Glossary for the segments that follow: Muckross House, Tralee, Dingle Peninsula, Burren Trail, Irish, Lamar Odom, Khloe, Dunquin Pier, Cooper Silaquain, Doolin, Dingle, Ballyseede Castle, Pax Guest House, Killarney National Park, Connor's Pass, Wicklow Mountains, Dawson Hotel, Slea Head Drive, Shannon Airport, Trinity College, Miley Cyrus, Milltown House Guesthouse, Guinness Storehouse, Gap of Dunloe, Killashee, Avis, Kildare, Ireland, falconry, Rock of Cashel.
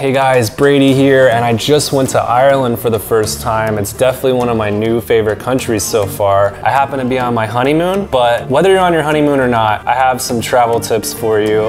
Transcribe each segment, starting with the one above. Hey guys, Brady here, and I just went to Ireland for the first time. It's definitely one of my new favorite countries so far. I happen to be on my honeymoon, but whether you're on your honeymoon or not, I have some travel tips for you.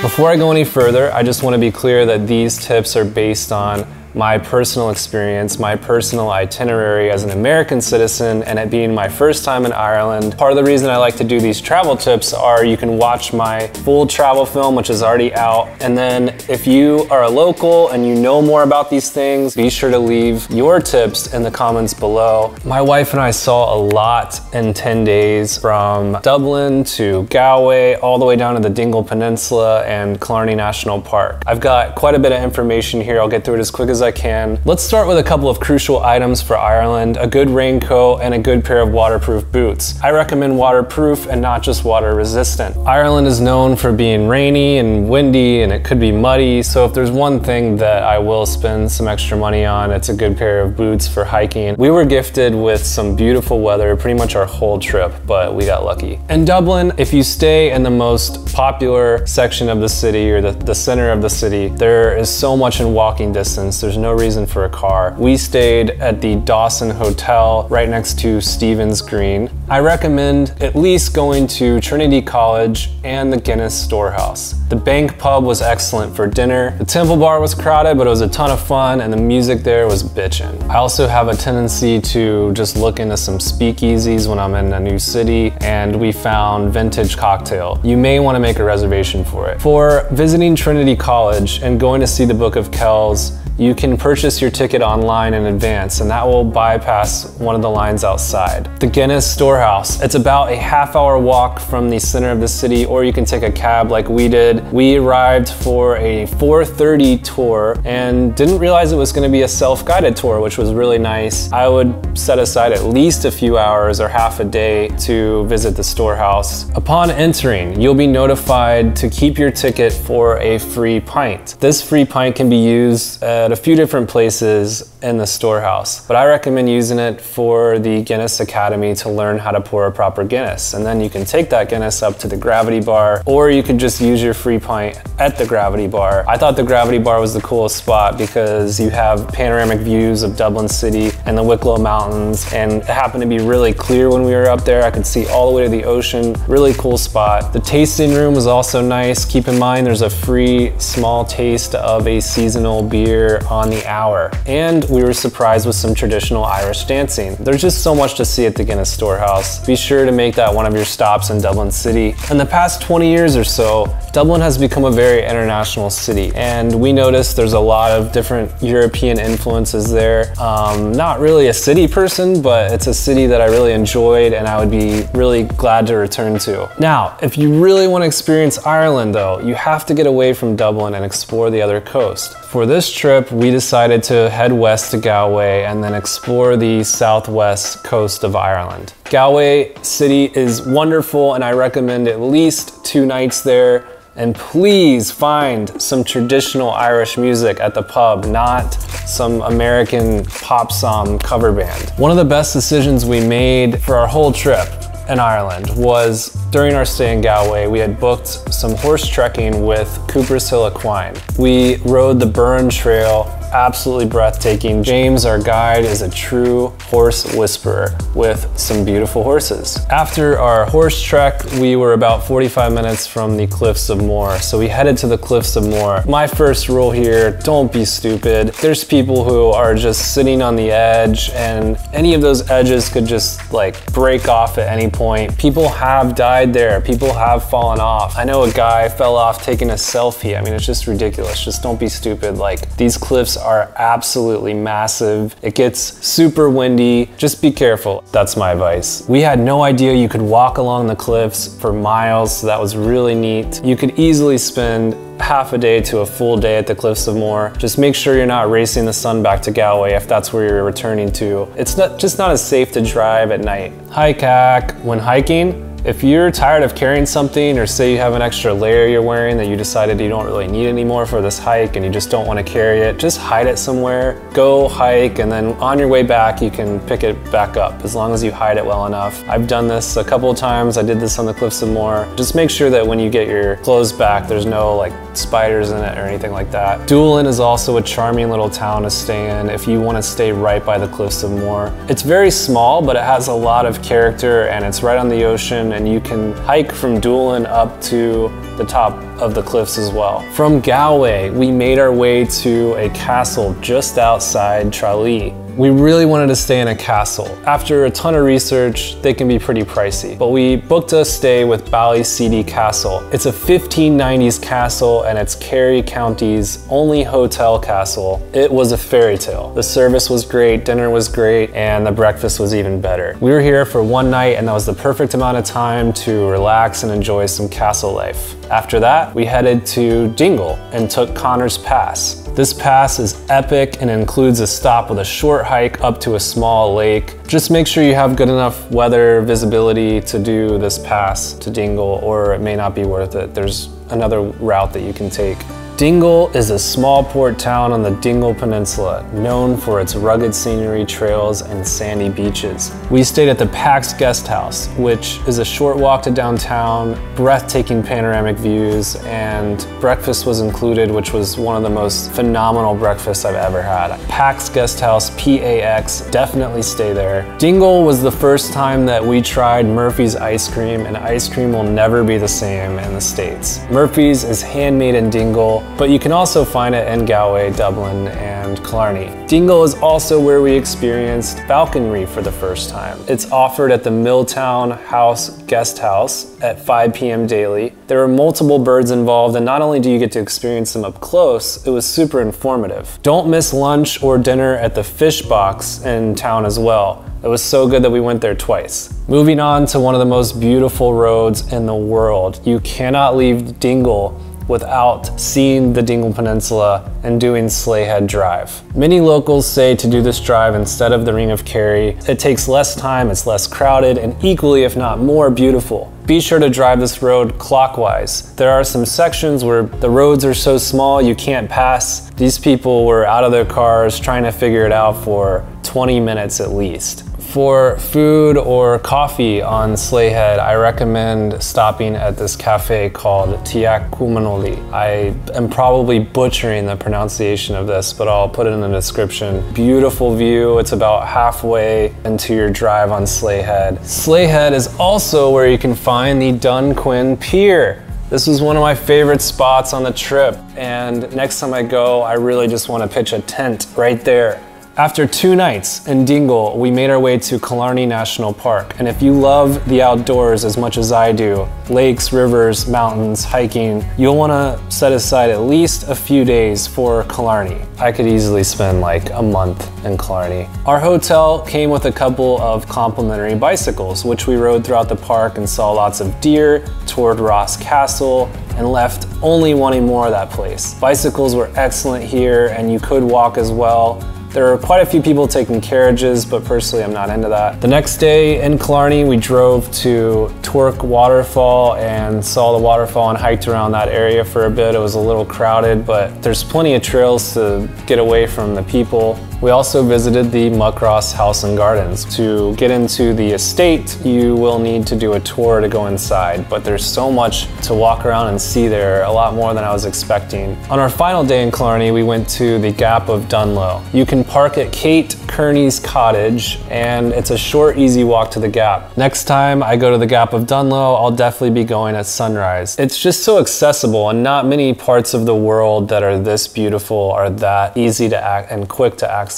Before I go any further, I just want to be clear that these tips are based on my personal experience, my personal itinerary as an American citizen, and it being my first time in Ireland. Part of the reason I like to do these travel tips are you can watch my full travel film, which is already out. And then if you are a local and you know more about these things, be sure to leave your tips in the comments below. My wife and I saw a lot in 10 days, from Dublin to Galway, all the way down to the Dingle Peninsula and Killarney National Park. I've got quite a bit of information here. I'll get through it as quick as I can. Let's start with a couple of crucial items for Ireland: a good raincoat and a good pair of waterproof boots. I recommend waterproof and not just water resistant. Ireland is known for being rainy and windy, and it could be muddy, so if there's one thing that I will spend some extra money on, it's a good pair of boots for hiking. We were gifted with some beautiful weather pretty much our whole trip, but we got lucky. In Dublin, if you stay in the most popular section of the city, or the center of the city, there is so much in walking distance. There's no reason for a car. We stayed at the Dawson Hotel right next to Stephen's Green. I recommend at least going to Trinity College and the Guinness Storehouse. The Bank Pub was excellent for dinner. The Temple Bar was crowded, but it was a ton of fun, and the music there was bitchin'. I also have a tendency to just look into some speakeasies when I'm in a new city, and we found Vintage Cocktail. You may want to make a reservation for it. For visiting Trinity College and going to see the Book of Kells, you can purchase your ticket online in advance, and that will bypass one of the lines outside. The Guinness Storehouse. It's about a half-hour walk from the center of the city, or you can take a cab like we did. We arrived for a 4:30 tour and didn't realize it was going to be a self-guided tour, which was really nice. I would set aside at least a few hours or half a day to visit the Storehouse. Upon entering, you'll be notified to keep your ticket for a free pint. This free pint can be used at a few different places in the Storehouse, but I recommend using it for the Guinness Academy to learn how to pour a proper Guinness, and then you can take that Guinness up to the gravity bar, or you can just use your free pint at the gravity bar. I thought the gravity bar was the coolest spot because you have panoramic views of Dublin City and the Wicklow Mountains, and it happened to be really clear when we were up there. I could see all the way to the ocean. Really cool spot. The tasting room was also nice. Keep in mind there's a free small taste of a seasonal beer on the hour, and we were surprised with some traditional Irish dancing. There's just so much to see at the Guinness Storehouse. Be sure to make that one of your stops in Dublin City. In the past 20 years or so, Dublin has become a very international city, and we noticed there's a lot of different European influences there. Not really a city person, but it's a city that I really enjoyed and I would be really glad to return to. Now, if you really want to experience Ireland though, you have to get away from Dublin and explore the other coast. For this trip, we decided to head west to Galway and then explore the southwest coast of Ireland. Galway City is wonderful, and I recommend at least 2 nights there. And please find some traditional Irish music at the pub, not some American pop song cover band. One of the best decisions we made for our whole trip in Ireland was during our stay in Galway. We had booked some horse trekking with Cooper Silaquain. We rode the Burren Trail. Absolutely breathtaking. James, our guide, is a true horse whisperer with some beautiful horses. After our horse trek, we were about 45 minutes from the Cliffs of Moher, so we headed to the Cliffs of Moher. My first rule here, don't be stupid. There's people who are just sitting on the edge, and any of those edges could just like break off at any point. People have died there. People have fallen off. I know a guy fell off taking a selfie. I mean, it's just ridiculous. Just don't be stupid. Like, these cliffs are absolutely massive. It gets super windy. Just be careful. That's my advice. We had no idea you could walk along the cliffs for miles, so that was really neat. You could easily spend half a day to a full day at the Cliffs of Moher. Just make sure you're not racing the sun back to Galway if that's where you're returning to. It's not as safe to drive at night. Hike hack: when hiking, If you're tired of carrying something, or say you have an extra layer you're wearing that you decided you don't really need anymore for this hike and you just don't want to carry it, just hide it somewhere, go hike, and then on your way back you can pick it back up as long as you hide it well enough. I've done this a couple of times. I did this on the Cliffs of Moher. Just make sure that when you get your clothes back there's no like spiders in it or anything like that. Doolin is also a charming little town to stay in if you want to stay right by the Cliffs of Moher. It's very small, but it has a lot of character and it's right on the ocean, and you can hike from Doolin up to the top of the cliffs as well. From Galway, we made our way to a castle just outside Tralee. We really wanted to stay in a castle. After a ton of research, they can be pretty pricey, but we booked a stay with Ballyseede Castle. It's a 1590s castle and it's Kerry County's only hotel castle. It was a fairy tale. The service was great, dinner was great, and the breakfast was even better. We were here for one night and that was the perfect amount of time to relax and enjoy some castle life. After that, we headed to Dingle and took Connor's Pass. This pass is epic and includes a stop with a short hike up to a small lake. Just make sure you have good enough weather visibility to do this pass to Dingle, or it may not be worth it. There's another route that you can take. Dingle is a small port town on the Dingle Peninsula, known for its rugged scenery, trails, and sandy beaches. We stayed at the Pax Guest House, which is a short walk to downtown, breathtaking panoramic views, and breakfast was included, which was one of the most phenomenal breakfasts I've ever had. Pax Guest House, PAX, definitely stay there. Dingle was the first time that we tried Murphy's Ice Cream, and ice cream will never be the same in the States. Murphy's is handmade in Dingle, but you can also find it in Galway, Dublin, and Killarney. Dingle is also where we experienced falconry for the first time. It's offered at the Milltown House Guesthouse at 5 p.m. daily. There are multiple birds involved, and not only do you get to experience them up close, it was super informative. Don't miss lunch or dinner at the Fish Box in town as well. It was so good that we went there twice. Moving on to one of the most beautiful roads in the world. You cannot leave Dingle without seeing the Dingle Peninsula and doing Slea Head Drive. Many locals say to do this drive instead of the Ring of Kerry. It takes less time, it's less crowded, and equally, if not more, beautiful. Be sure to drive this road clockwise. There are some sections where the roads are so small you can't pass. These people were out of their cars trying to figure it out for 20 minutes at least. For food or coffee on Slea Head, I recommend stopping at this cafe called Tia Kumanoli. I am probably butchering the pronunciation of this, but I'll put it in the description. Beautiful view. It's about halfway into your drive on Slea Head. Slea Head is also where you can find the Dunquin Pier. This was one of my favorite spots on the trip, and next time I go, I really just want to pitch a tent right there. After 2 nights in Dingle, we made our way to Killarney National Park. And if you love the outdoors as much as I do, lakes, rivers, mountains, hiking, you'll want to set aside at least a few days for Killarney. I could easily spend like a month in Killarney. Our hotel came with a couple of complimentary bicycles, which we rode throughout the park and saw lots of deer, toured Ross Castle, and left only wanting more of that place. Bicycles were excellent here, and you could walk as well. There are quite a few people taking carriages, but personally I'm not into that. The next day in Killarney, we drove to Torc Waterfall and saw the waterfall and hiked around that area for a bit. It was a little crowded, but there's plenty of trails to get away from the people. We also visited the Muckross House and Gardens. To get into the estate, you will need to do a tour to go inside, but there's so much to walk around and see there, a lot more than I was expecting. On our final day in Killarney, we went to the Gap of Dunloe. You can park at Kate Kearney's Cottage, and it's a short, easy walk to the Gap. Next time I go to the Gap of Dunloe, I'll definitely be going at sunrise. It's just so accessible, and not many parts of the world that are this beautiful are that easy to act and quick to access.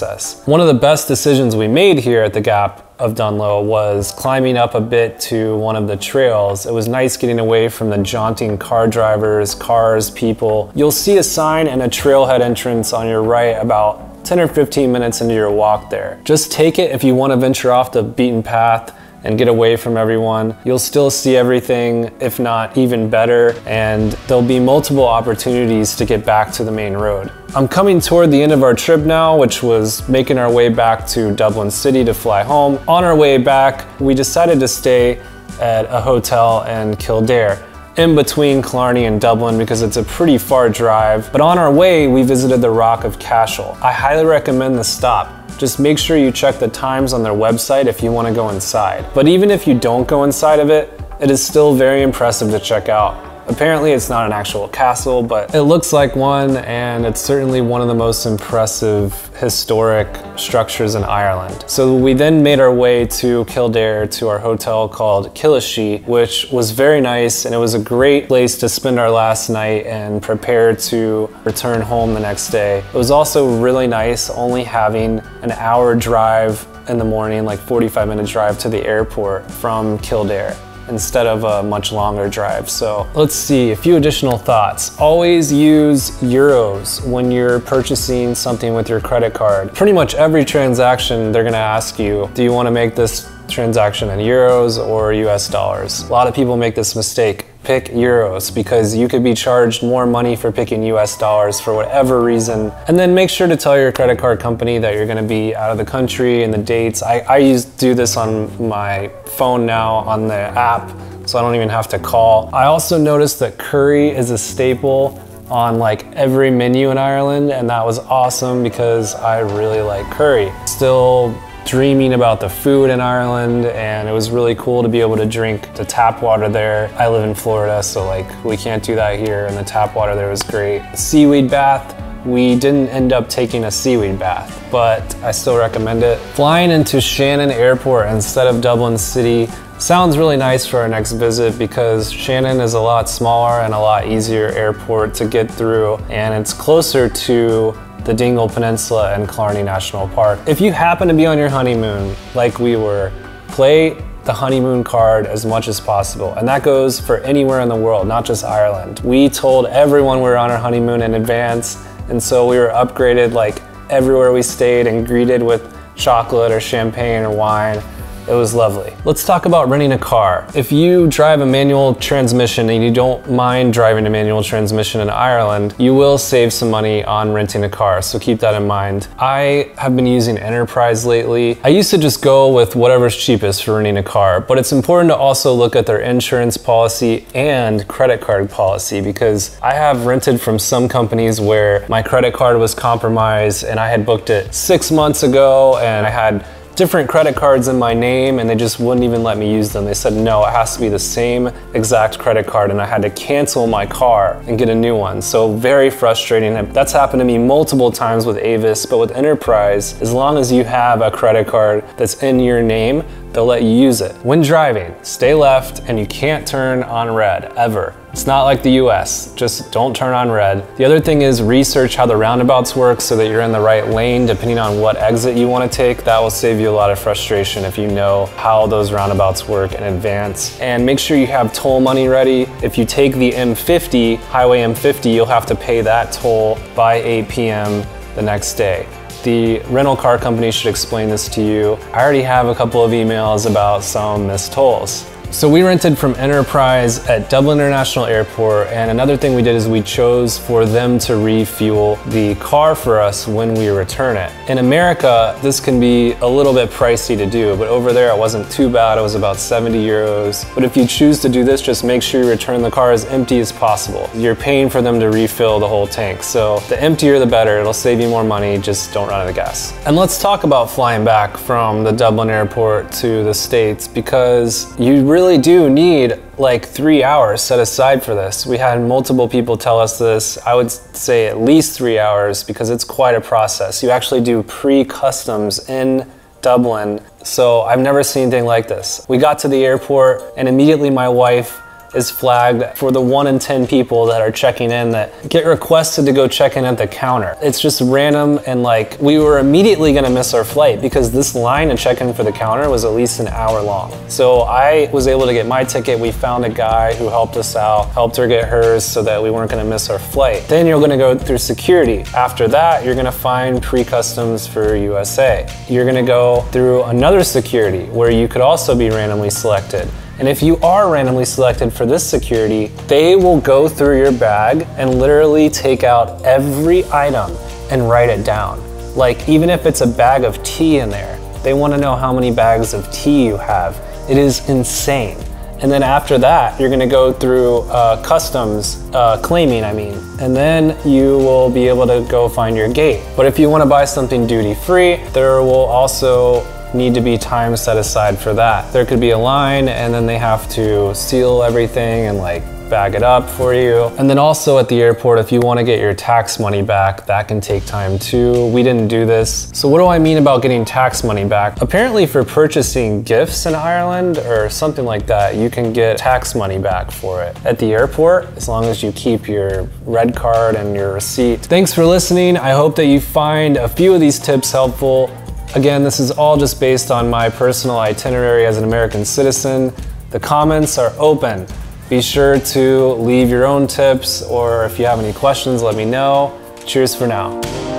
One of the best decisions we made here at the Gap of Dunloe was climbing up a bit to one of the trails. It was nice getting away from the jaunting car drivers, cars, people. You'll see a sign and a trailhead entrance on your right about 10 or 15 minutes into your walk there. Just take it if you want to venture off the beaten path and get away from everyone. You'll still see everything, if not even better, and there'll be multiple opportunities to get back to the main road. I'm coming toward the end of our trip now, which was making our way back to Dublin City to fly home. On our way back, we decided to stay at a hotel in Kildare, in between Killarney and Dublin, because it's a pretty far drive. But on our way, we visited the Rock of Cashel. I highly recommend the stop. Just make sure you check the times on their website if you want to go inside. But even if you don't go inside of it, it is still very impressive to check out. Apparently it's not an actual castle, but it looks like one, and it's certainly one of the most impressive historic structures in Ireland. So we then made our way to Kildare to our hotel called Killashee, which was very nice, and it was a great place to spend our last night and prepare to return home the next day. It was also really nice only having an hour drive in the morning, like 45-minute drive to the airport from Kildare, instead of a much longer drive. So let's see, a few additional thoughts. Always use euros when you're purchasing something with your credit card. Pretty much every transaction they're gonna ask you, do you wanna make this transaction in euros or US dollars? A lot of people make this mistake. Pick euros, because you could be charged more money for picking US dollars for whatever reason. And then make sure to tell your credit card company that you're gonna be out of the country and the dates. I do this on my phone now on the app, so I don't even have to call. I also noticed that curry is a staple on like every menu in Ireland, and that was awesome because I really like curry. Still dreaming about the food in Ireland, and it was really cool to be able to drink the tap water there. I live in Florida, so like we can't do that here, and the tap water there was great. The seaweed bath, we didn't end up taking a seaweed bath, but I still recommend it. Flying into Shannon Airport instead of Dublin City sounds really nice for our next visit, because Shannon is a lot smaller and a lot easier airport to get through, and it's closer to the Dingle Peninsula and Killarney National Park. If you happen to be on your honeymoon, like we were, play the honeymoon card as much as possible. And that goes for anywhere in the world, not just Ireland. We told everyone we were on our honeymoon in advance, and so we were upgraded like everywhere we stayed and greeted with chocolate or champagne or wine. It was lovely. Let's talk about renting a car. If you drive a manual transmission and you don't mind driving a manual transmission in Ireland, you will save some money on renting a car, so keep that in mind. I have been using Enterprise lately. I used to just go with whatever's cheapest for renting a car, but it's important to also look at their insurance policy and credit card policy, because I have rented from some companies where my credit card was compromised and I had booked it 6 months ago and I had different credit cards in my name, and they just wouldn't even let me use them. They said, no, it has to be the same exact credit card, and I had to cancel my car and get a new one. So very frustrating. That's happened to me multiple times with Avis, but with Enterprise, as long as you have a credit card that's in your name, they'll let you use it. When driving, stay left, and you can't turn on red, ever. It's not like the US, just don't turn on red. The other thing is research how the roundabouts work so that you're in the right lane depending on what exit you want to take. That will save you a lot of frustration if you know how those roundabouts work in advance. And make sure you have toll money ready. If you take the M50, highway M50, you'll have to pay that toll by 8 p.m. the next day. The rental car company should explain this to you. I already have a couple of emails about some missed tolls. So we rented from Enterprise at Dublin International Airport, and another thing we did is we chose for them to refuel the car for us when we return it. In America, this can be a little bit pricey to do, but over there it wasn't too bad. It was about 70 euros. But if you choose to do this, just make sure you return the car as empty as possible. You're paying for them to refill the whole tank. So the emptier the better, it'll save you more money, just don't run out of gas. And let's talk about flying back from the Dublin airport to the States, because you really do need like 3 hours set aside for this. We had multiple people tell us this. I would say at least 3 hours, because it's quite a process. You actually do pre-customs in Dublin, so I've never seen anything like this. We got to the airport and immediately my wife is flagged for the 1 in 10 people that are checking in that get requested to go check in at the counter. It's just random, and like we were immediately gonna miss our flight because this line to check in for the counter was at least an hour long. So I was able to get my ticket. We found a guy who helped us out, helped her get hers so that we weren't gonna miss our flight. Then you're gonna go through security. After that, you're gonna find pre-customs for USA. You're gonna go through another security where you could also be randomly selected. And if you are randomly selected for this security, they will go through your bag and literally take out every item and write it down. Like even if it's a bag of tea in there, they want to know how many bags of tea you have. It is insane. And then after that, you're gonna go through customs, claiming, I mean, and then you will be able to go find your gate. But if you wanna buy something duty free, there will also need to be time set aside for that. There could be a line and then they have to seal everything and like bag it up for you. And then also at the airport, if you want to get your tax money back, that can take time too. We didn't do this. So what do I mean about getting tax money back? Apparently for purchasing gifts in Ireland or something like that, you can get tax money back for it at the airport, as long as you keep your red card and your receipt. Thanks for listening. I hope that you find a few of these tips helpful. Again, this is all just based on my personal itinerary as an American citizen. The comments are open. Be sure to leave your own tips, or if you have any questions, let me know. Cheers for now.